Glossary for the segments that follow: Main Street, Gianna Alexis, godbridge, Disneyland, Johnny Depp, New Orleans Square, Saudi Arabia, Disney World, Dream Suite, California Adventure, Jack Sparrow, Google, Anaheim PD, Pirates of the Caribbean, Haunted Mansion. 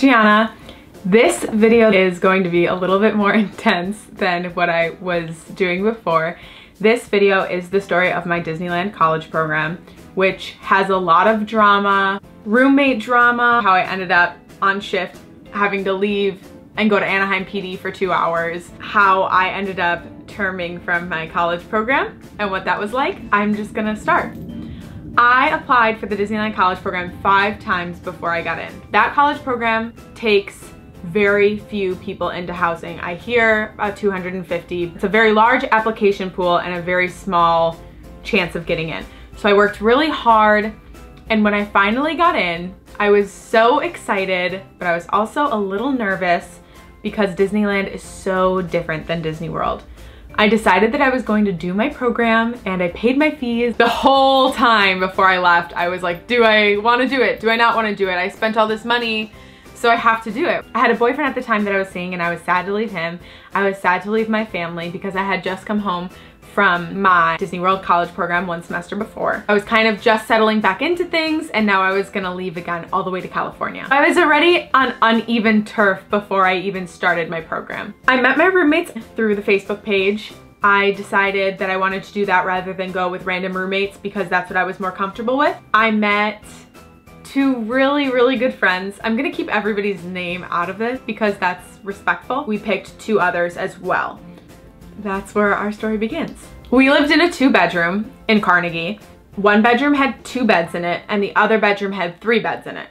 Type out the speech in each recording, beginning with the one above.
Gianna. This video is going to be a little bit more intense than what I was doing before. This video is the story of my Disneyland college program, which has a lot of drama, roommate drama, how I ended up on shift having to leave and go to Anaheim PD for 2 hours, how I ended up terming from my college program and what that was like. I'm just gonna start. I applied for the Disneyland college program 5 times before I got in. That college program takes very few people into housing. I hear about 250. It's a very large application pool and a very small chance of getting in. So I worked really hard, and when I finally got in, I was so excited, but I was also a little nervous because Disneyland is so different than Disney World. I decided that I was going to do my program, and I paid my fees. The whole time before I left, I was like, do I want to do it? Do I not want to do it? I spent all this money, so I have to do it. I had a boyfriend at the time that I was seeing, and I was sad to leave him. I was sad to leave my family because I had just come home from my Disney World college program 1 semester before. I was kind of just settling back into things, and now I was gonna leave again all the way to California. I was already on uneven turf before I even started my program. I met my roommates through the Facebook page. I decided that I wanted to do that rather than go with random roommates because that's what I was more comfortable with. I met 2 really, really good friends. I'm gonna keep everybody's name out of this because that's respectful. We picked 2 others as well. That's where our story begins. We lived in a 2-bedroom in Carnegie. 1 bedroom had 2 beds in it, and the other bedroom had 3 beds in it.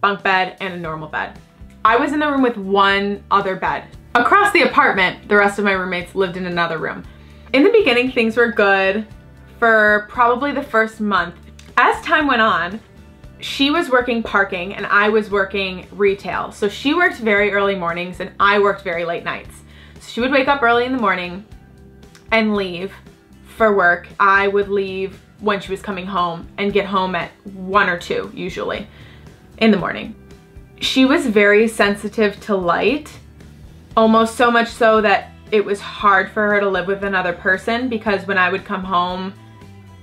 Bunk bed and a normal bed. I was in the room with 1 other bed. Across the apartment, the rest of my roommates lived in another room. In the beginning, things were good for probably the first month. As time went on, she was working parking and I was working retail. So she worked very early mornings and I worked very late nights. She would wake up early in the morning and leave for work. I would leave when she was coming home and get home at 1 or 2 usually in the morning. She was very sensitive to light, almost so much so that it was hard for her to live with another person because when I would come home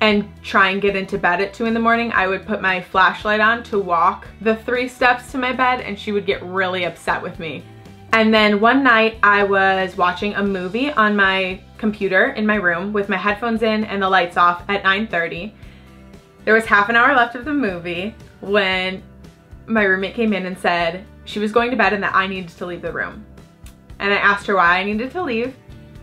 and try and get into bed at 2 in the morning, I would put my flashlight on to walk the 3 steps to my bed and she would get really upset with me. And then one night I was watching a movie on my computer in my room with my headphones in and the lights off at 9:30. There was half an hour left of the movie when my roommate came in and said she was going to bed and that I needed to leave the room. And I asked her why I needed to leave,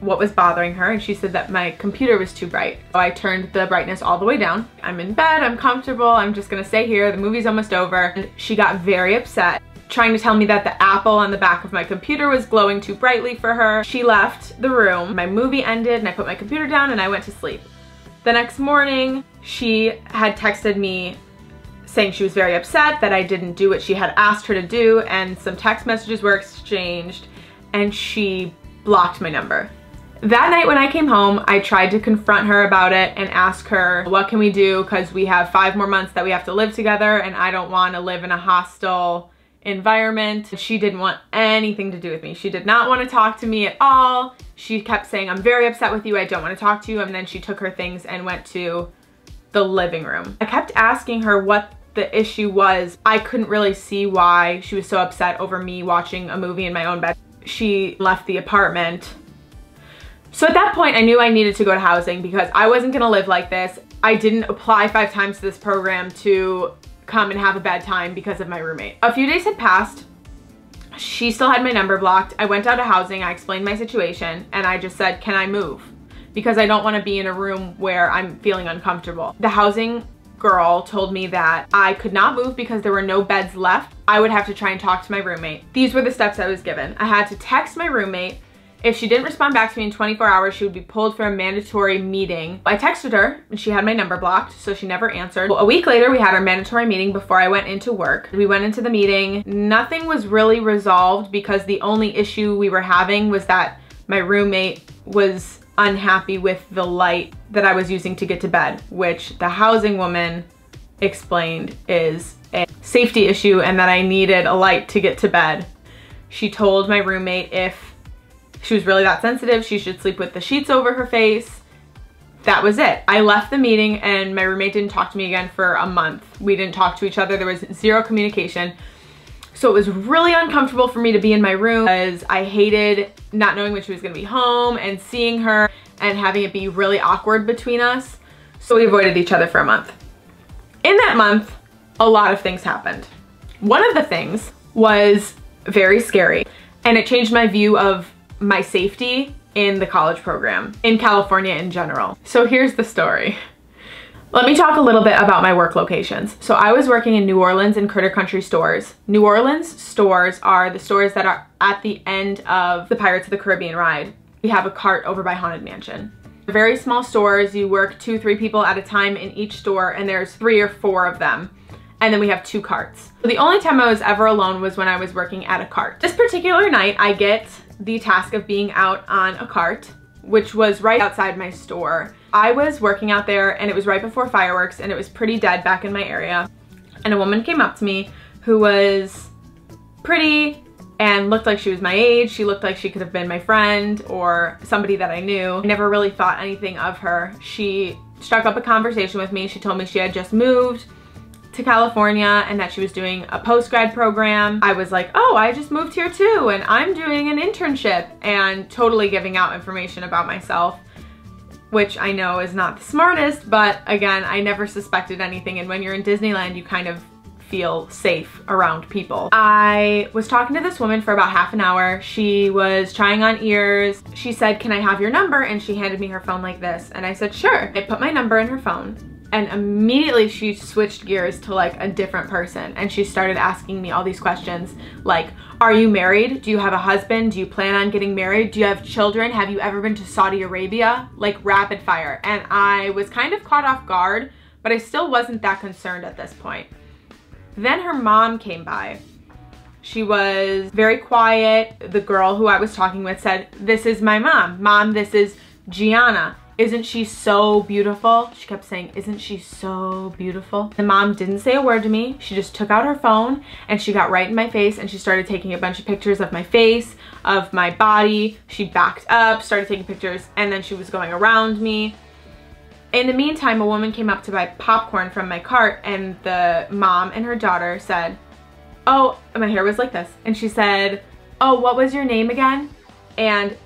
what was bothering her, and she said that my computer was too bright. So I turned the brightness all the way down. I'm in bed, I'm comfortable, I'm just gonna stay here, the movie's almost over. And she got very upset, trying to tell me that the apple on the back of my computer was glowing too brightly for her. She left the room, my movie ended, and I put my computer down and I went to sleep. The next morning, she had texted me saying she was very upset that I didn't do what she had asked her to do, and some text messages were exchanged, and she blocked my number. That night when I came home, I tried to confront her about it and ask her, what can we do? Because we have 5 more months that we have to live together, and I don't want to live in a hostile environment. She didn't want anything to do with me. She did not want to talk to me at all. She kept saying, I'm very upset with you. I don't want to talk to you. And then she took her things and went to the living room. I kept asking her what the issue was. I couldn't really see why she was so upset over me watching a movie in my own bed. She left the apartment. So at that point, I knew I needed to go to housing because I wasn't going to live like this. I didn't apply 5 times to this program to come and have a bad time because of my roommate. A few days had passed. She still had my number blocked. I went out to housing, I explained my situation, and I just said, can I move? Because I don't want to be in a room where I'm feeling uncomfortable. The housing girl told me that I could not move because there were no beds left. I would have to try and talk to my roommate. These were the steps I was given. I had to text my roommate. If she didn't respond back to me in 24 hours, she would be pulled for a mandatory meeting. I texted her and she had my number blocked, so she never answered. Well, a week later, we had our mandatory meeting before I went into work. We went into the meeting. Nothing was really resolved because the only issue we were having was that my roommate was unhappy with the light that I was using to get to bed, which the housing woman explained is a safety issue and that I needed a light to get to bed. She told my roommate if she was really that sensitive, she should sleep with the sheets over her face. That was it. I left the meeting and my roommate didn't talk to me again for a month. We didn't talk to each other. There was zero communication. So it was really uncomfortable for me to be in my room because I hated not knowing when she was gonna be home and seeing her and having it be really awkward between us. So we avoided each other for a month. In that month, a lot of things happened. One of the things was very scary, and it changed my view of my safety in the college program, in California in general. So here's the story. Let me talk a little bit about my work locations. So I was working in New Orleans in Critter Country stores. New Orleans stores are the stores that are at the end of the Pirates of the Caribbean ride. We have a cart over by Haunted Mansion. They're very small stores. You work 2-3 people at a time in each store, and there's 3 or 4 of them. And then we have 2 carts. So the only time I was ever alone was when I was working at a cart. This particular night, I get the task of being out on a cart, which was right outside my store. I was working out there, and it was right before fireworks, and it was pretty dead back in my area. And a woman came up to me who was pretty and looked like she was my age. She looked like she could have been my friend or somebody that I knew. I never really thought anything of her. She struck up a conversation with me. She told me she had just moved to California and that she was doing a post-grad program. I was like, oh, I just moved here too, and I'm doing an internship, and totally giving out information about myself, which I know is not the smartest, but again, I never suspected anything, and when you're in Disneyland, you kind of feel safe around people. I was talking to this woman for about half an hour. She was trying on ears. She said, can I have your number? And she handed me her phone like this, and I said, sure. I put my number in her phone, and immediately she switched gears to like a different person, and she started asking me all these questions like, are you married? Do you have a husband? Do you plan on getting married? Do you have children? Have you ever been to Saudi Arabia? Like rapid fire. And I was kind of caught off guard, but I still wasn't that concerned at this point. Then her mom came by. She was very quiet. The girl who I was talking with said, this is my mom. Mom, this is Gianna. Isn't she so beautiful? She kept saying, isn't she so beautiful? The mom didn't say a word to me. She just took out her phone and she got right in my face, and she started taking a bunch of pictures of my face, of my body. She backed up, started taking pictures, and then she was going around me. In the meantime, a woman came up to buy popcorn from my cart, and the mom and her daughter said, oh, my hair was like this. And she said, oh, what was your name again? And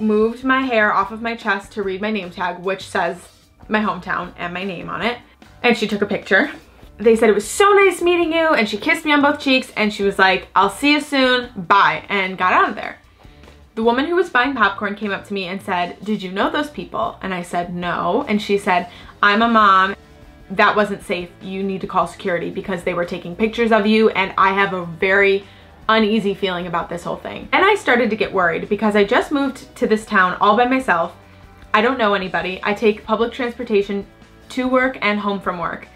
moved my hair off of my chest to read my name tag, which says my hometown and my name on it. And she took a picture. They said, it was so nice meeting you. And she kissed me on both cheeks, and she was like, I'll see you soon, bye, and got out of there. The woman who was buying popcorn came up to me and said, did you know those people? And I said, no. And she said, I'm a mom. That wasn't safe. You need to call security because they were taking pictures of you, and I have a very uneasy feeling about this whole thing. And I started to get worried because I just moved to this town all by myself. I don't know anybody. I take public transportation to work and home from work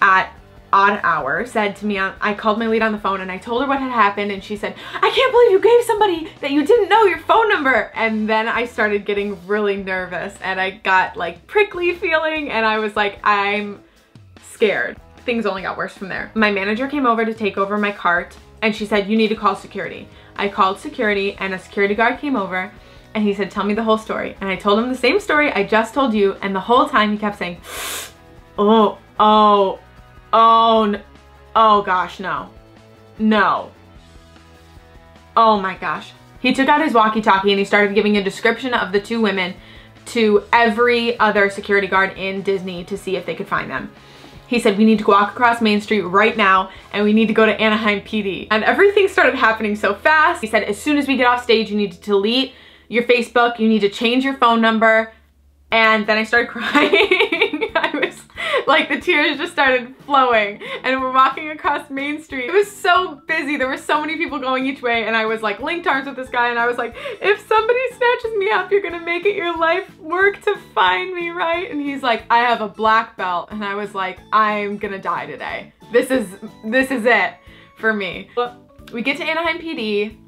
at odd hours. I called my lead on the phone, and I told her what had happened, and she said, I can't believe you gave somebody that you didn't know your phone number. And then I started getting really nervous, and I got like prickly feeling, and I was like, I'm scared. Things only got worse from there. My manager came over to take over my cart, and she said, you need to call security. I called security, and a security guard came over, and he said, tell me the whole story. And I told him the same story I just told you, and the whole time he kept saying, oh gosh, no, oh my gosh. He took out his walkie-talkie, and he started giving a description of the 2 women to every other security guard in Disney to see if they could find them. He said, we need to walk across Main Street right now, and we need to go to Anaheim PD. And everything started happening so fast. He said, as soon as we get off stage, you need to delete your Facebook, you need to change your phone number. And then I started crying. I was like, the tears just started flowing, and we're walking across Main Street. It was so busy. There were so many people going each way, and I was like linked arms with this guy, and I was like, if somebody snatches me up, you're gonna make it your life work to find me, right? And he's like, I have a black belt. And I was like, I'm gonna die today. This is it for me. We get to Anaheim PD.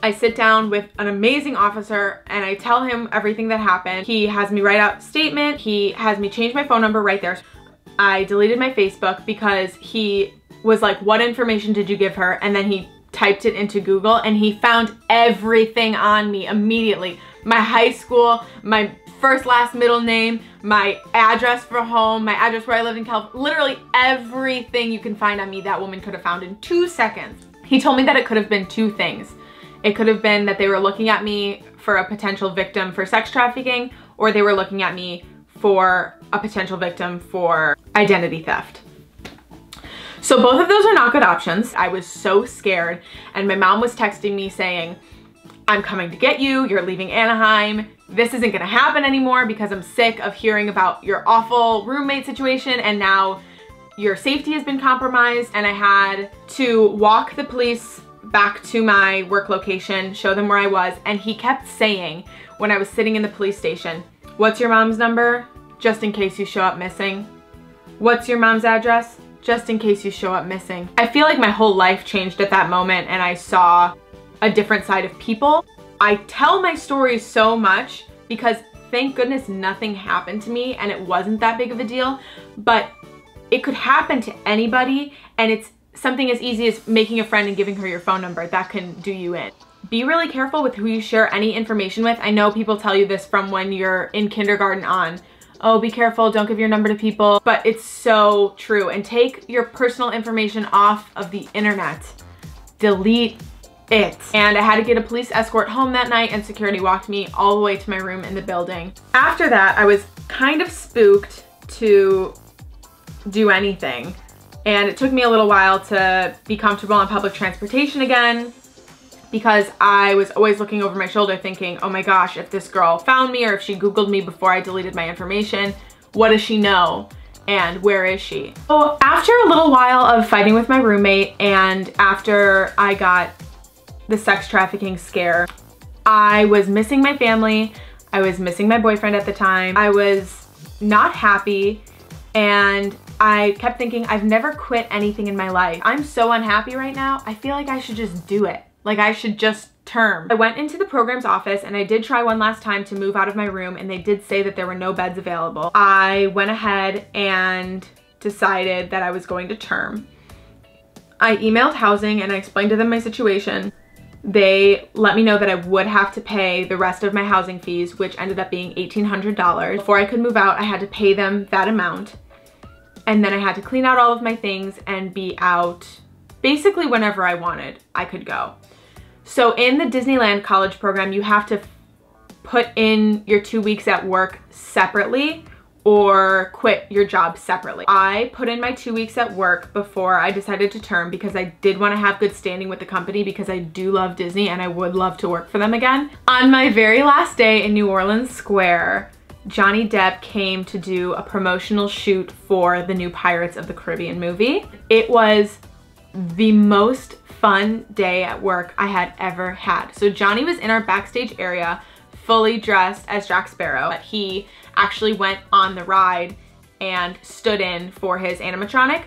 I sit down with an amazing officer, and I tell him everything that happened. He has me write out a statement. He has me change my phone number right there. I deleted my Facebook because he was like, what information did you give her? And then he typed it into Google, and he found everything on me immediately. My high school, my first, last, middle name, my address for home, my address where I lived in California, literally everything you can find on me that woman could have found in 2 seconds. He told me that it could have been two things. It could have been that they were looking at me for a potential victim for sex trafficking, or they were looking at me for a potential victim for identity theft. So both of those are not good options. I was so scared, and my mom was texting me saying, I'm coming to get you, you're leaving Anaheim, this isn't gonna happen anymore because I'm sick of hearing about your awful roommate situation and now your safety has been compromised. And I had to walk the police back to my work location, show them where I was, and he kept saying when I was sitting in the police station, what's your mom's number? Just in case you show up missing. What's your mom's address? Just in case you show up missing. I feel like my whole life changed at that moment and I saw a different side of people. I tell my stories so much because thank goodness nothing happened to me and it wasn't that big of a deal, but it could happen to anybody, and it's something as easy as making a friend and giving her your phone number. That can do you in. Be really careful with who you share any information with. I know people tell you this from when you're in kindergarten on. Oh, be careful, don't give your number to people. But it's so true. And take your personal information off of the internet. Delete it. And I had to get a police escort home that night, and security walked me all the way to my room in the building. After that, I was kind of spooked to do anything. And it took me a little while to be comfortable on public transportation again, because I was always looking over my shoulder thinking, oh my gosh, if this girl found me or if she Googled me before I deleted my information, what does she know and where is she? So after a little while of fighting with my roommate and after I got the sex trafficking scare, I was missing my family. I was missing my boyfriend at the time. I was not happy, and I kept thinking, I've never quit anything in my life. I'm so unhappy right now. I feel like I should just do it. Like I should just term. I went into the program's office and I did try one last time to move out of my room, and they did say that there were no beds available. I went ahead and decided that I was going to term. I emailed housing and I explained to them my situation. They let me know that I would have to pay the rest of my housing fees, which ended up being $1,800. Before I could move out, I had to pay them that amount. And then I had to clean out all of my things and be out basically whenever I wanted. I could go. So in the Disneyland college program, you have to put in your 2 weeks at work separately or quit your job separately. I put in my 2 weeks at work before I decided to term because I did want to have good standing with the company, because I do love Disney and I would love to work for them again. On my very last day in New Orleans Square, Johnny Depp came to do a promotional shoot for the new Pirates of the Caribbean movie. It was the most fun day at work I had ever had. So Johnny was in our backstage area, fully dressed as Jack Sparrow. But he actually went on the ride and stood in for his animatronic.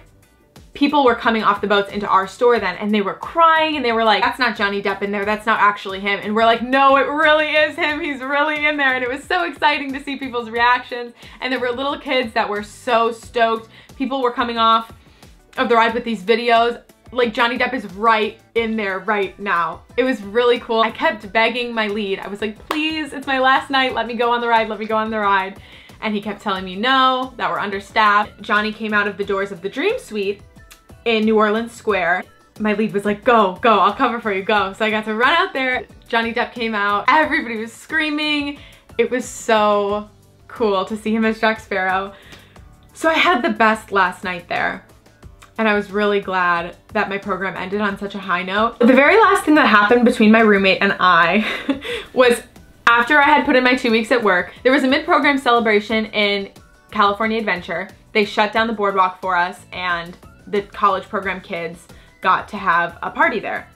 People were coming off the boats into our store then, and they were crying and they were like, that's not Johnny Depp in there, that's not actually him. And we're like, no, it really is him, he's really in there. And it was so exciting to see people's reactions. And there were little kids that were so stoked. People were coming off of the ride with these videos, like Johnny Depp is right in there right now. It was really cool. I kept begging my lead. I was like, please, it's my last night, let me go on the ride, let me go on the ride. And he kept telling me no, that we're understaffed. Johnny came out of the doors of the Dream Suite in New Orleans Square. My lead was like, go, go, I'll cover for you, go. So I got to run out there. Johnny Depp came out. Everybody was screaming. It was so cool to see him as Jack Sparrow. So I had the best last night there. And I was really glad that my program ended on such a high note. The very last thing that happened between my roommate and I was after I had put in my 2 weeks at work, there was a mid-program celebration in California Adventure. They shut down the boardwalk for us, and the college program kids got to have a party there.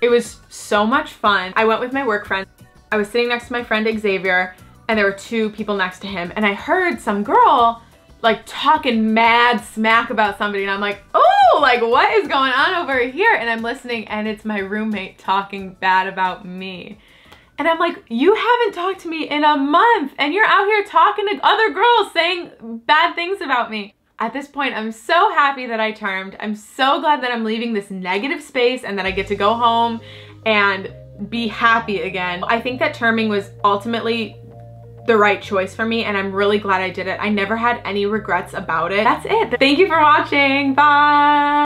It was so much fun. I went with my work friend. I was sitting next to my friend Xavier, and there were two people next to him, and I heard some girl like talking mad smack about somebody, and I'm like, oh, like what is going on over here? And I'm listening, and it's my roommate talking bad about me. And I'm like, you haven't talked to me in a month, and you're out here talking to other girls saying bad things about me. At this point, I'm so happy that I termed. I'm so glad that I'm leaving this negative space and that I get to go home and be happy again. I think that terming was ultimately the right choice for me, and I'm really glad I did it. I never had any regrets about it. That's it. Thank you for watching. Bye.